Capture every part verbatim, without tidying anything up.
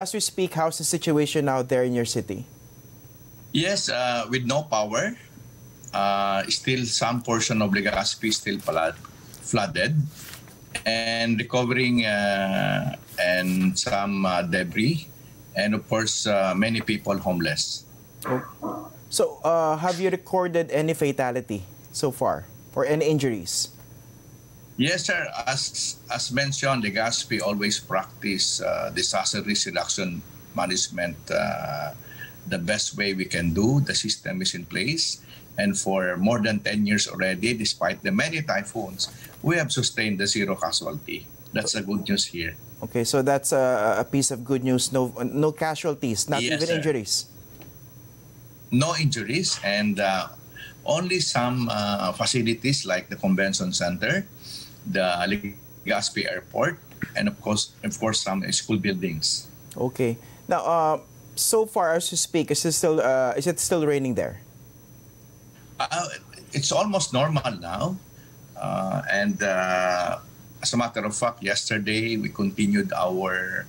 As we speak, how's the situation out there in your city? Yes, uh, with no power, uh, still some portion of Legazpi still flooded, and recovering uh, and some uh, debris, and of course uh, many people homeless. Oh. So, uh, have you recorded any fatality so far or any injuries? Yes, sir. As, as mentioned, Legazpi always practice uh, disaster risk reduction management uh, the best way we can do. The system is in place. And for more than ten years already, despite the many typhoons, we have sustained the zero casualty. That's the good news here. Okay, so that's a, a piece of good news. No, no casualties, not yes, even sir. injuries. No injuries, and uh, only some uh, facilities like the Convention Center, the Legazpi Airport, and of course, of course, some school buildings. Okay. Now, uh, so far as you speak, is it still uh, is it still raining there? Uh, it's almost normal now, uh, and uh, as a matter of fact, yesterday we continued our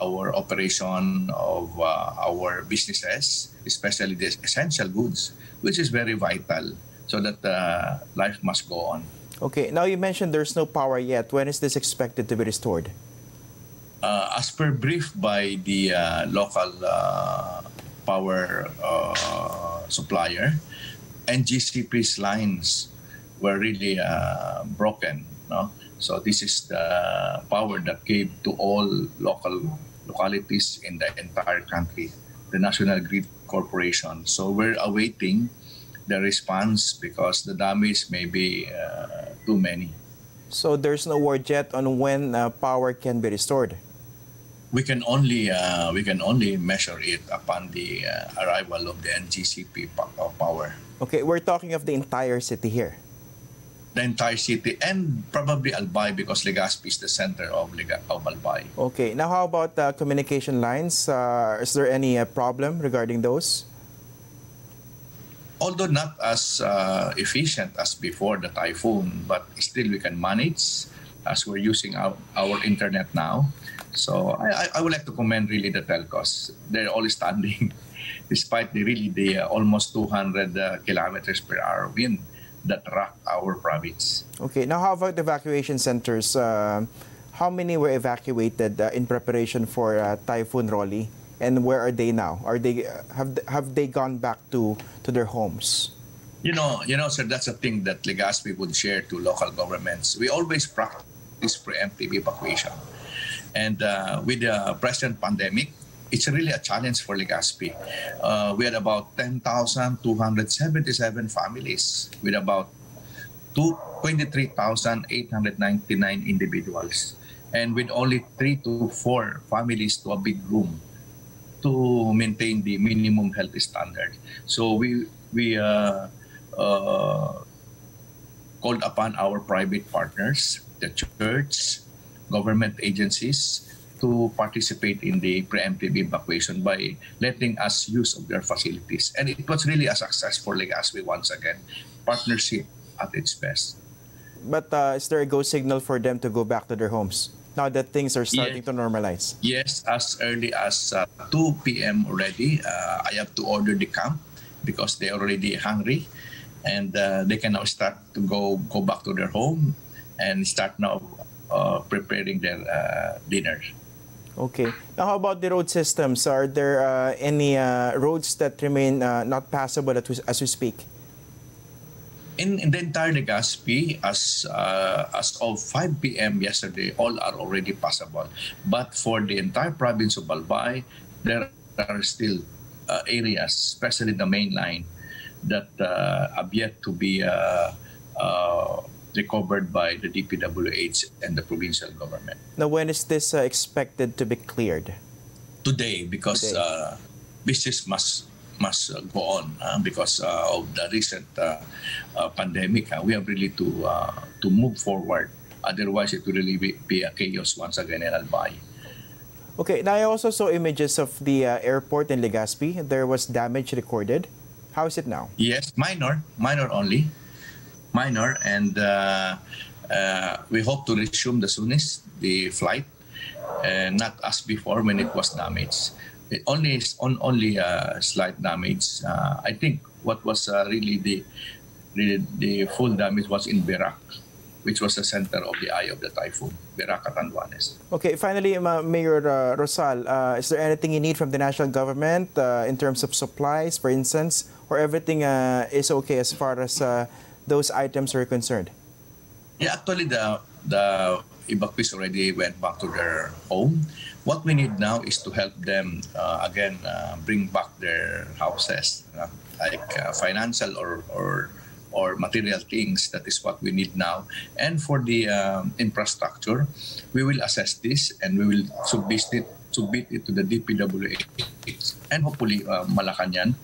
our operation of uh, our businesses, especially the essential goods, which is very vital, so that uh, life must go on. Okay, now you mentioned there's no power yet. When is this expected to be restored? Uh, as per brief by the uh, local uh, power uh, supplier, N G C P's lines were really uh, broken. No? So this is the power that gave to all local localities in the entire country, the National Grid Corporation. So we're awaiting the response because the damage may be uh, too many. So there's no word yet on when uh, power can be restored. We can only uh, we can only measure it upon the uh, arrival of the N G C P power. Okay, we're talking of the entire city here. The entire city and probably Albay, because Legazpi is the center of of Albay. Okay, now how about the uh, communication lines? Uh, is there any uh, problem regarding those? Although not as uh, efficient as before the typhoon, but still we can manage as we're using our, our internet now. So I, I would like to commend really the telcos. They're all standing despite the really the uh, almost two hundred uh, kilometers per hour wind that rocked our province. Okay, now how about the evacuation centers? Uh, how many were evacuated uh, in preparation for uh, Typhoon Rolly? And where are they now? Are they have have they gone back to to their homes? You know, you know, sir. That's a thing that Legazpi would share to local governments. We always practice preemptive evacuation, and uh, with the present pandemic, it's really a challenge for Legazpi. Uh, we had about ten thousand two hundred seventy-seven families with about twenty-three thousand eight hundred ninety-nine individuals, and with only three to four families to a big room, to maintain the minimum health standard. So we we uh, uh, called upon our private partners, the church, government agencies, to participate in the preemptive evacuation by letting us use of their facilities. And it was really a success for Legazpi once again, partnership at its best. But uh, is there a go signal for them to go back to their homes? Now that things are starting yes. to normalize. Yes, as early as uh, two P M already, uh, I have to order the camp because they're already hungry, and uh, they can now start to go go back to their home and start now uh, preparing their uh, dinner. Okay. Now, how about the road systems? Are there uh, any uh, roads that remain uh, not passable as we speak? In, in the entire Legazpi, as uh, as of five P M yesterday, all are already passable. But for the entire province of Albay, there are still uh, areas, especially the main line, that uh, have yet to be uh, uh, recovered by the D P W H and the provincial government. Now, when is this uh, expected to be cleared? Today, because Today. Uh, business must. must go on uh, because uh, of the recent uh, uh, pandemic. Uh, we have really to uh, to move forward. Otherwise, it will really be, be a chaos once again in Albay. Okay. Now, I also saw images of the uh, airport in Legazpi. There was damage recorded. How is it now? Yes, minor, minor only, minor, and uh, uh, we hope to resume the soonest the flight. uh, not as before when it was damaged. It only on only uh, slight damage. Uh, I think what was uh, really the, the the full damage was in Birak, which was the center of the eye of the typhoon, Birak at Aranwanes. Okay, finally, uh, Mayor uh, Rosal, uh, is there anything you need from the national government uh, in terms of supplies, for instance, or everything uh, is okay as far as uh, those items are concerned? Yeah, actually, the the evacuees already went back to their home. What we need now is to help them uh, again uh, bring back their houses, uh, like uh, financial or or. or material things. That is what we need now. And for the um, infrastructure, we will assess this and we will submit it, submit it to the D P W H. And hopefully uh, Malakanyan,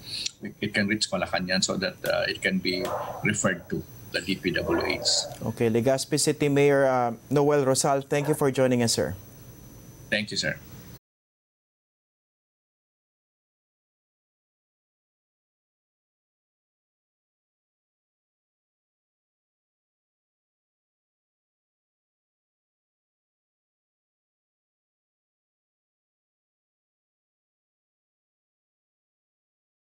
it can reach Malakanyan so that uh, it can be referred to the D P W H. Okay, Legazpi City Mayor uh, Noel Rosal, thank you for joining us, sir. Thank you, sir.